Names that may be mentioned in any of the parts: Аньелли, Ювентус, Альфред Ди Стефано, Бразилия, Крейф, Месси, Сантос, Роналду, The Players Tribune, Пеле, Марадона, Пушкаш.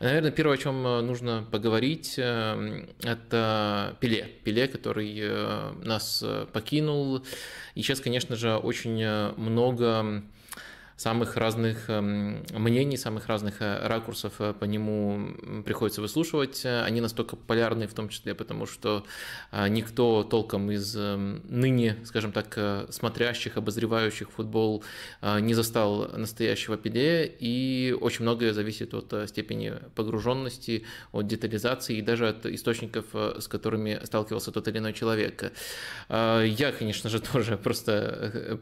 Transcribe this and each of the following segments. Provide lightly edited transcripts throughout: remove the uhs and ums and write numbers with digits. Наверное, первое, о чем нужно поговорить, это Пеле. Пеле, который нас покинул. И сейчас, конечно же, очень много самых разных мнений, самых разных ракурсов по нему приходится выслушивать. Они настолько популярны, в том числе потому, что никто толком из ныне, скажем так, смотрящих, обозревающих футбол не застал настоящего Пеле, и очень многое зависит от степени погруженности, от детализации и даже от источников, с которыми сталкивался тот или иной человек. Я, конечно же, тоже просто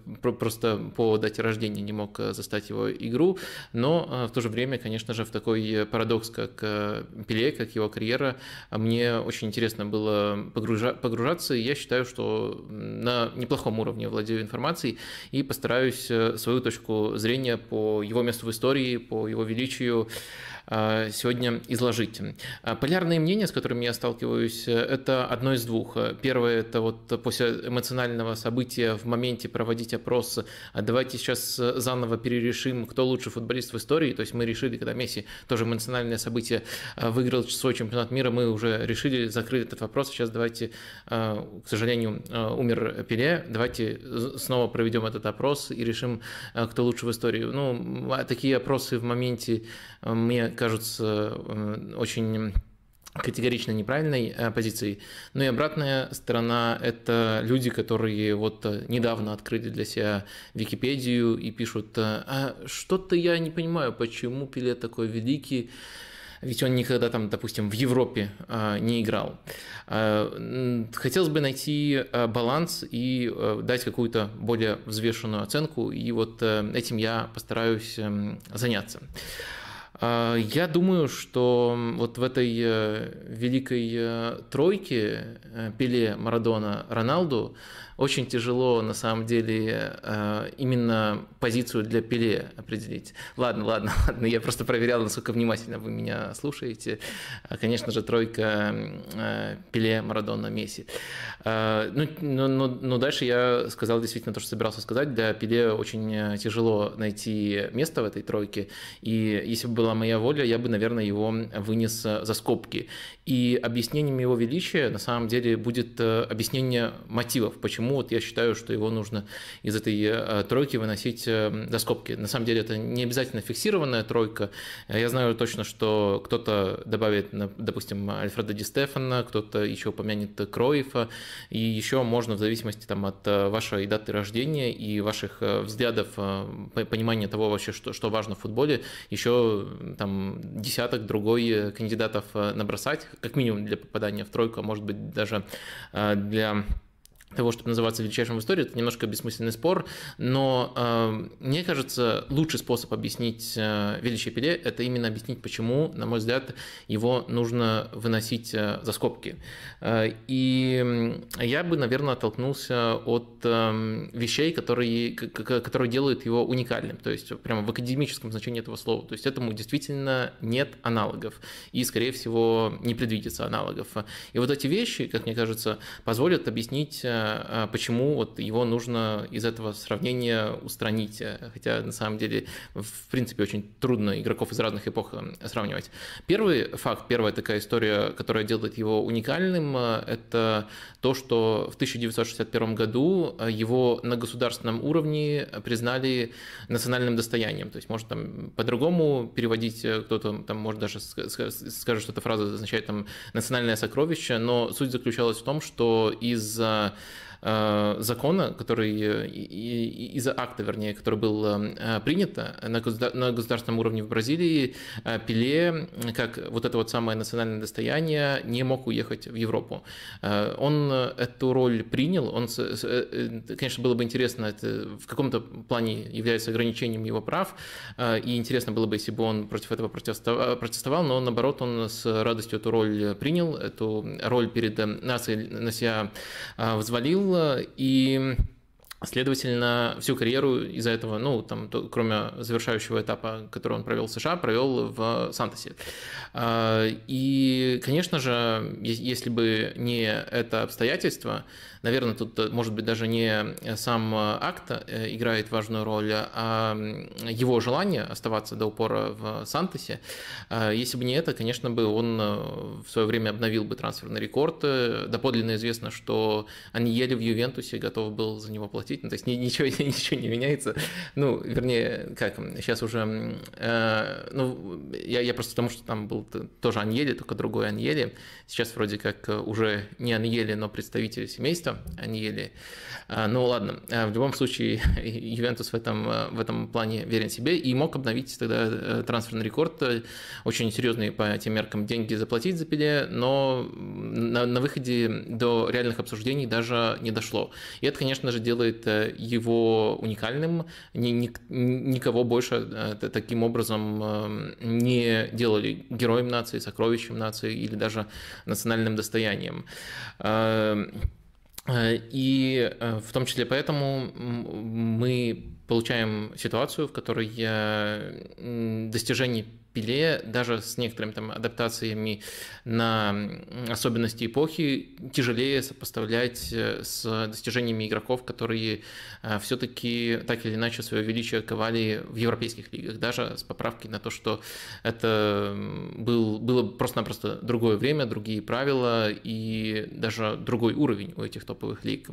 по дате рождения не мог застать его игру, но в то же время, конечно же, в такой парадокс, как Пеле, как его карьера, мне очень интересно было погружаться, и я считаю, что на неплохом уровне владею информацией и постараюсь свою точку зрения по его месту в истории, по его величию сегодня изложить. Полярные мнения, с которыми я сталкиваюсь, это одно из двух. Первое – это вот после эмоционального события в моменте проводить опрос, давайте сейчас заново перерешим, кто лучший футболист в истории. То есть мы решили, когда Месси, тоже эмоциональное событие, выиграл свой чемпионат мира, мы уже решили, закрыли этот вопрос, сейчас давайте, к сожалению, умер Пеле, давайте снова проведем этот опрос и решим, кто лучше в истории. Ну, такие опросы в моменте мне кажутся очень категорично неправильной позицией. Ну и обратная сторона – это люди, которые вот недавно открыли для себя Википедию и пишут: «А что-то я не понимаю, почему Пеле такой великий, ведь он никогда там, допустим, в Европе не играл». Хотелось бы найти баланс и дать какую-то более взвешенную оценку, и вот этим я постараюсь заняться. Я думаю, что вот в этой великой тройке Пеле, Марадона, Роналду очень тяжело, на самом деле, именно позицию для Пеле определить. Ладно, я просто проверял, насколько внимательно вы меня слушаете. Конечно же, тройка Пеле, Марадона, Месси. Но дальше я сказал действительно то, что собирался сказать. Для Пеле очень тяжело найти место в этой тройке. И если бы была моя воля, я бы, наверное, его вынес за скобки. И объяснением его величия, на самом деле, будет объяснение мотивов, почему вот я считаю, что его нужно из этой тройки выносить за скобки. На самом деле это не обязательно фиксированная тройка. Я знаю точно, что кто-то добавит, допустим, Альфреда Ди Стефано, кто-то еще упомянет Крейфа, и еще можно в зависимости там от вашей даты рождения и ваших взглядов, понимания того вообще, что важно в футболе, еще там десяток другой кандидатов набросать, как минимум для попадания в тройку, а может быть даже для того, чтобы называться величайшим в истории. Это немножко бессмысленный спор, но мне кажется, лучший способ объяснить величие Пеле – это именно объяснить, почему, на мой взгляд, его нужно выносить за скобки. И я бы, наверное, оттолкнулся от вещей, которые делают его уникальным, то есть прямо в академическом значении этого слова. То есть этому действительно нет аналогов и, скорее всего, не предвидится аналогов. И вот эти вещи, как мне кажется, позволят объяснить, почему вот его нужно из этого сравнения устранить, хотя на самом деле в принципе очень трудно игроков из разных эпох сравнивать. Первый факт, первая такая история, которая делает его уникальным, это то, что в 1961 году его на государственном уровне признали национальным достоянием. То есть может там по-другому переводить, кто-то там может даже скажет, что эта фраза означает там национальное сокровище, но суть заключалась в том, что из-за закона, который, из-за акта, вернее, который был принят на государственном уровне в Бразилии, Пеле, как вот это вот самое национальное достояние, не мог уехать в Европу. Он эту роль принял, он, конечно, было бы интересно, это в каком-то плане является ограничением его прав, и интересно было бы, если бы он против этого протестовал, но наоборот, он с радостью эту роль принял, эту роль перед нацией на себя взвалил. И Следовательно, всю карьеру из-за этого, ну, там, кроме завершающего этапа, который он провел в США, провел в Сантосе. И, конечно же, если бы не это обстоятельство, наверное, тут, может быть, даже не сам акт играет важную роль, а его желание оставаться до упора в Сантосе. Если бы не это, конечно, бы он в свое время обновил бы трансферный рекорд. Доподлинно известно, что Аньелли в Ювентусе готов был за него платить. Ну, то есть ничего не меняется. Ну, вернее, как, сейчас уже... ну, я просто потому, что там был тоже Аньелли, только другой Аньелли. Сейчас вроде как уже не Аньелли, но представитель семейства Аньелли. Ну, ладно. В любом случае, Ювентус в этом плане верен себе и мог обновить тогда трансферный рекорд. Очень серьезные по этим меркам деньги заплатить за Пеле, но на выходе до реальных обсуждений даже не дошло. И это, конечно же, делает его уникальным. Никого больше таким образом не делали героем нации, сокровищем нации или даже национальным достоянием. И в том числе поэтому мы получаем ситуацию, в которой достижение Пеле, даже с некоторыми там адаптациями на особенности эпохи, тяжелее сопоставлять с достижениями игроков, которые все-таки так или иначе свое величие ковали в европейских лигах, даже с поправкой на то, что это было просто-напросто другое время, другие правила и даже другой уровень у этих топовых лиг.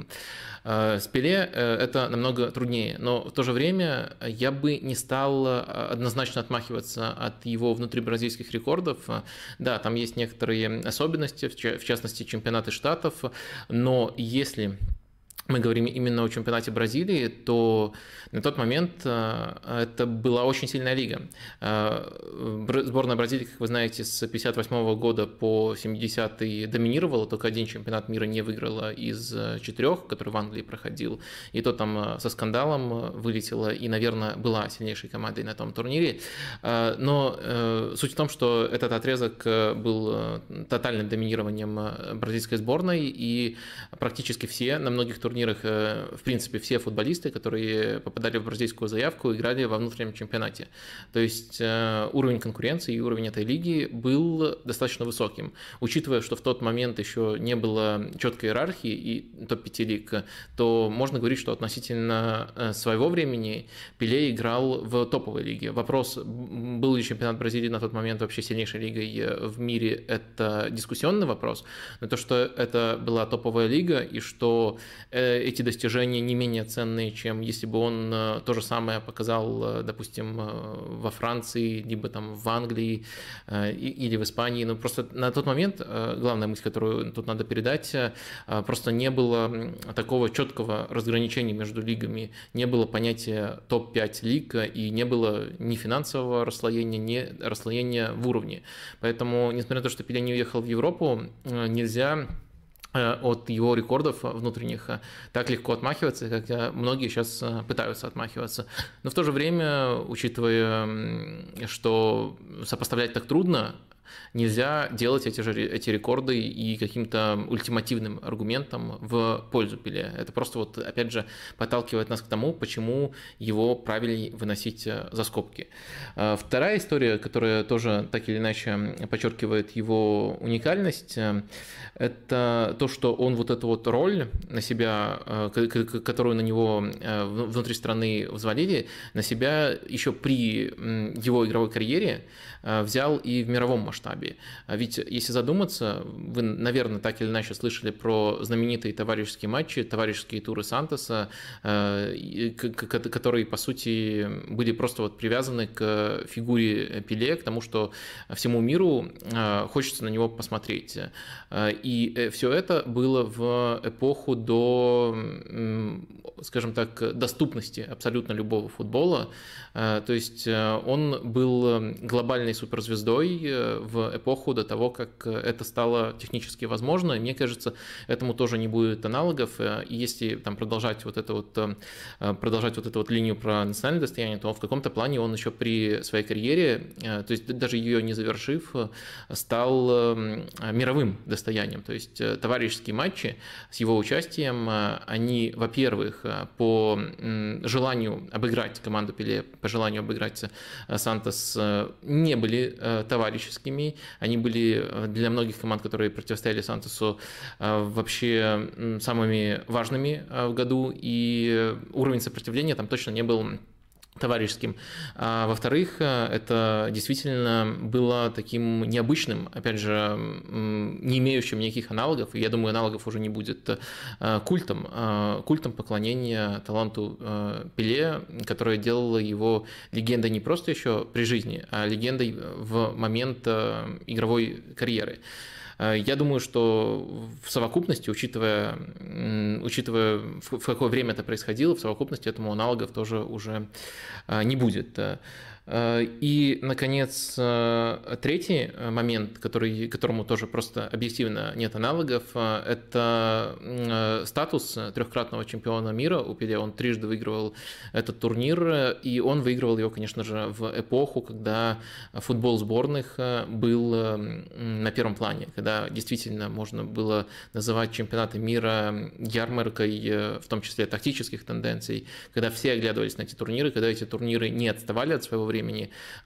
С Пеле это намного труднее, но в то же время я бы не стал однозначно отмахиваться от его внутрибразильских рекордов. Да, там есть некоторые особенности, в частности, чемпионаты штатов, но если мы говорим именно о чемпионате Бразилии, то на тот момент это была очень сильная лига. Сборная Бразилии, как вы знаете, с 1958 года по 1970 доминировала, только один чемпионат мира не выиграла из 4, который в Англии проходил, и то там со скандалом вылетела и, наверное, была сильнейшей командой на том турнире. Но суть в том, что этот отрезок был тотальным доминированием бразильской сборной, и практически все, на многих турнирах, в принципе, все футболисты, которые попадали в бразильскую заявку, играли во внутреннем чемпионате. То есть уровень конкуренции и уровень этой лиги был достаточно высоким. Учитывая, что в тот момент еще не было четкой иерархии и топ-5 лиг, то можно говорить, что относительно своего времени Пеле играл в топовой лиге. Вопрос, был ли чемпионат Бразилии на тот момент вообще сильнейшей лигой в мире, это дискуссионный вопрос, но то, что это была топовая лига и что эти достижения не менее ценные, чем если бы он то же самое показал, допустим, во Франции, либо там в Англии или в Испании. Но просто на тот момент, главная мысль, которую тут надо передать, просто не было такого четкого разграничения между лигами, не было понятия топ-5 лиг и не было ни финансового расслоения, ни расслоения в уровне. Поэтому, несмотря на то, что Пеле не уехал в Европу, нельзя от его рекордов внутренних так легко отмахиваться, как многие сейчас пытаются отмахиваться. Но в то же время, учитывая, что сопоставлять так трудно, нельзя делать эти рекорды и каким-то ультимативным аргументом в пользу Пеле. Это просто, вот, опять же, подталкивает нас к тому, почему его правильнее выносить за скобки. Вторая история, которая тоже так или иначе подчеркивает его уникальность, это то, что он вот эту вот роль на себя, которую на него внутри страны взвалили, на себя еще при его игровой карьере взял и в мировом масштабе. Ведь если задуматься, вы, наверное, так или иначе слышали про знаменитые товарищеские матчи, товарищеские туры Сантоса, которые, по сути, были просто вот привязаны к фигуре Пеле, к тому, что всему миру хочется на него посмотреть. И все это было в эпоху до, скажем так, доступности абсолютно любого футбола. То есть он был глобальной суперзвездой, в эпоху до того, как это стало технически возможно. И мне кажется, этому тоже не будет аналогов. И если там продолжать вот эту линию про национальное достояние, то в каком-то плане он еще при своей карьере, то есть даже ее не завершив, стал мировым достоянием. То есть товарищеские матчи с его участием, они, во-первых, по желанию обыграть команду Пеле, по желанию обыграть Сантос, не были товарищескими. Они были для многих команд, которые противостояли Сантосу, вообще самыми важными в году, и уровень сопротивления там точно не был товарищеским. А во-вторых, это действительно было таким необычным, опять же, не имеющим никаких аналогов, и я думаю, аналогов уже не будет, культом поклонения таланту Пеле, которое делало его легендой не просто еще при жизни, а легендой в момент игровой карьеры. Я думаю, что в совокупности, учитывая, в какое время это происходило, в совокупности этому аналогов тоже уже не будет. И, наконец, третий момент, которому тоже просто объективно нет аналогов, это статус трехкратного чемпиона мира у Пеле. Он трижды выигрывал этот турнир, и он выигрывал его, конечно же, в эпоху, когда футбол сборных был на первом плане, когда действительно можно было называть чемпионаты мира ярмаркой, в том числе тактических тенденций, когда все оглядывались на эти турниры, когда эти турниры не отставали от своего времени,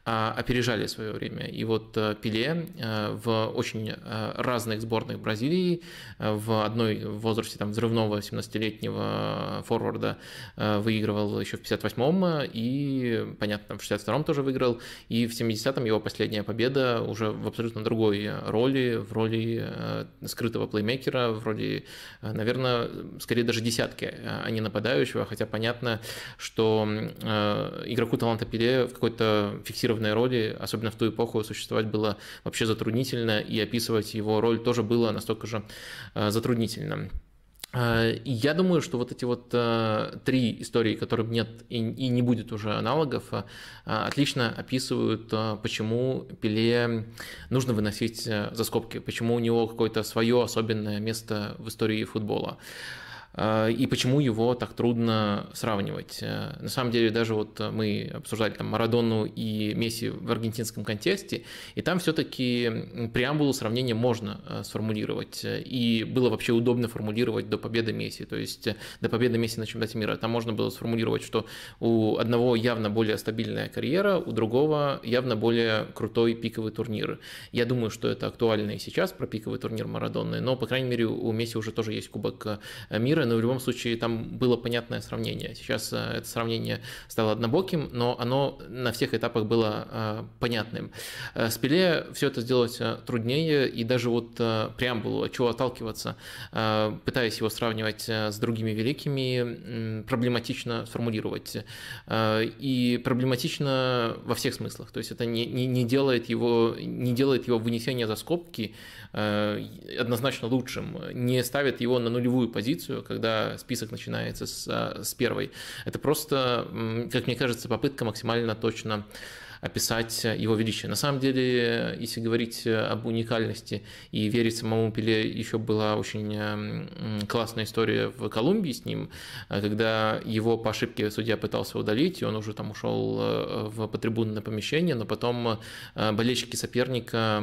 опережали свое время. И вот Пеле в очень разных сборных Бразилии, в одной в возрасте там взрывного 17-летнего форварда выигрывал еще в 58-м, и, понятно, в 62-м тоже выиграл, и в 70-м его последняя победа уже в абсолютно другой роли, в роли скрытого плеймейкера, в роли, наверное, скорее даже десятки, а не нападающего, хотя понятно, что игроку таланта Пеле в какой-то фиксированной роли, особенно в ту эпоху, существовать было вообще затруднительно, и описывать его роль тоже было настолько же затруднительно. Я думаю, что вот эти вот три истории, которым нет и не будет уже аналогов, отлично описывают, почему Пеле нужно выносить за скобки, почему у него какое-то свое особенное место в истории футбола. И почему его так трудно сравнивать. На самом деле, даже вот мы обсуждали там Марадону и Месси в аргентинском контексте, и там все-таки преамбулу сравнения можно сформулировать. И было вообще удобно формулировать до победы Месси, то есть до победы Месси на чемпионате мира. Там можно было сформулировать, что у одного явно более стабильная карьера, у другого явно более крутой пиковый турнир. Я думаю, что это актуально и сейчас про пиковый турнир Марадоны, но, по крайней мере, у Месси уже тоже есть Кубок мира, но в любом случае там было понятное сравнение. Сейчас это сравнение стало однобоким, но оно на всех этапах было понятным. С Пеле все это сделать труднее, и даже вот преамбулу, от чего отталкиваться, пытаясь его сравнивать с другими великими, проблематично сформулировать. И проблематично во всех смыслах. То есть это не делает его вынесение за скобки однозначно лучшим, не ставит его на нулевую позицию, когда список начинается с первой. Это просто, как мне кажется, попытка максимально точно описать его величие. На самом деле, если говорить об уникальности и верить самому Пеле, еще была очень классная история в Колумбии с ним, когда его по ошибке судья пытался удалить, и он уже там ушел в потрибунное помещение, но потом болельщики соперника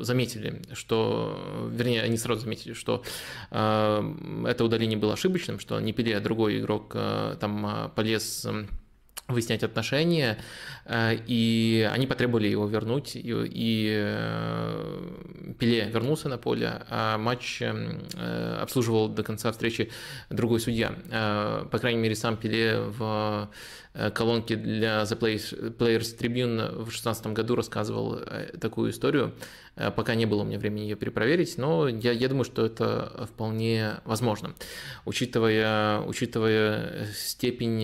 заметили, что, вернее, они сразу заметили, что это удаление было ошибочным, что не Пеле, а другой игрок там полез выяснять отношения, и они потребовали его вернуть, и Пеле вернулся на поле, а матч обслуживал до конца встречи другой судья. По крайней мере, сам Пеле в колонке для The Players Tribune в 2016 году рассказывал такую историю. Пока не было у меня времени ее перепроверить, но я думаю, что это вполне возможно, учитывая степень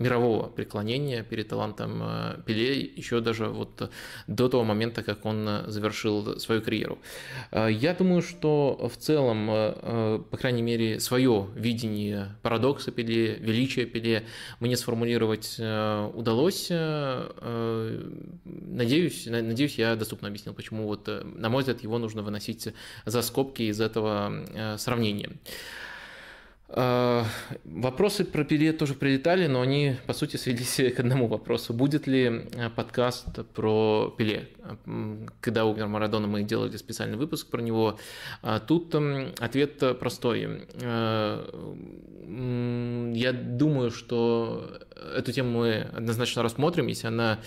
мирового преклонения перед талантом Пеле еще даже вот до того момента, как он завершил свою карьеру. Я думаю, что в целом, по крайней мере, свое видение парадокса Пеле, величия Пеле мы не сформулировать сказать, удалось. Надеюсь, я доступно объяснил, почему, вот, на мой взгляд, его нужно выносить за скобки из этого сравнения. Вопросы про Пеле тоже прилетали, но они, по сути, свелись к одному вопросу. Будет ли подкаст про Пеле? Когда умер Марадона, мы делали специальный выпуск про него. Тут ответ простой. Я думаю, что эту тему мы однозначно рассмотрим, если она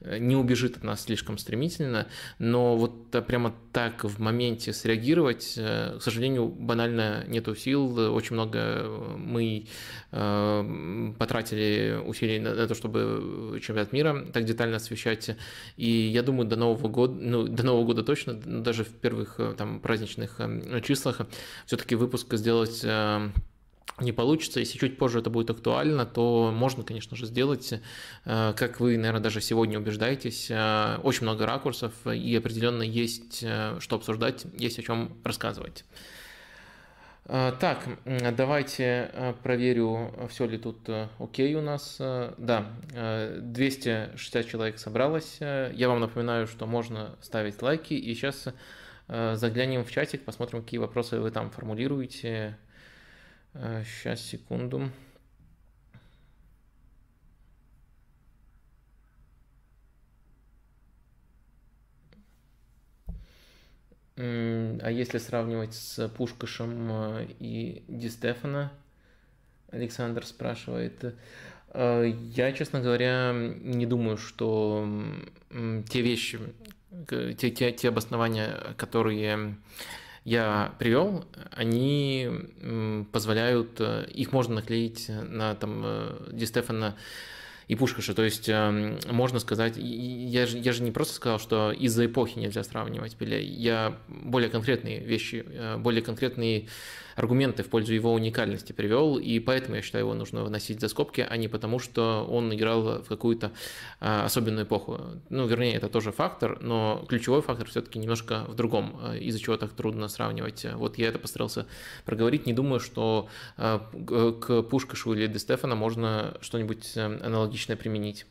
не убежит от нас слишком стремительно, но вот прямо так в моменте среагировать, к сожалению, банально нету сил. Очень много мы потратили усилий на то, чтобы чемпионат мира так детально освещать, и я думаю, до Нового года точно, даже в первых там праздничных числах все-таки выпуск сделать не получится. Если чуть позже это будет актуально, то можно, конечно же, сделать, как вы, наверное, даже сегодня убеждаетесь, очень много ракурсов, и определенно есть что обсуждать, есть о чем рассказывать. Так, давайте проверю, все ли тут окей у нас. Да, 260 человек собралось. Я вам напоминаю, что можно ставить лайки, и сейчас заглянем в чатик, посмотрим, какие вопросы вы там формулируете. Сейчас, секунду. А если сравнивать с Пушкашем и Ди Стефано, Александр спрашивает. Я, честно говоря, не думаю, что те вещи, те обоснования, которые я привел, они позволяют, их можно наклеить на там Ди Стефано и Пушкаша. То есть можно сказать, я же не просто сказал, что из-за эпохи нельзя сравнивать Пеле. Я более конкретные вещи, более конкретные аргументы в пользу его уникальности привел, и поэтому я считаю, его нужно выносить за скобки, а не потому, что он играл в какую-то особенную эпоху. Ну, вернее, это тоже фактор, но ключевой фактор все-таки немножко в другом, из-за чего так трудно сравнивать. Вот я это постарался проговорить, не думаю, что к Пушкашу или Ди Стефано можно что-нибудь аналогичное применить.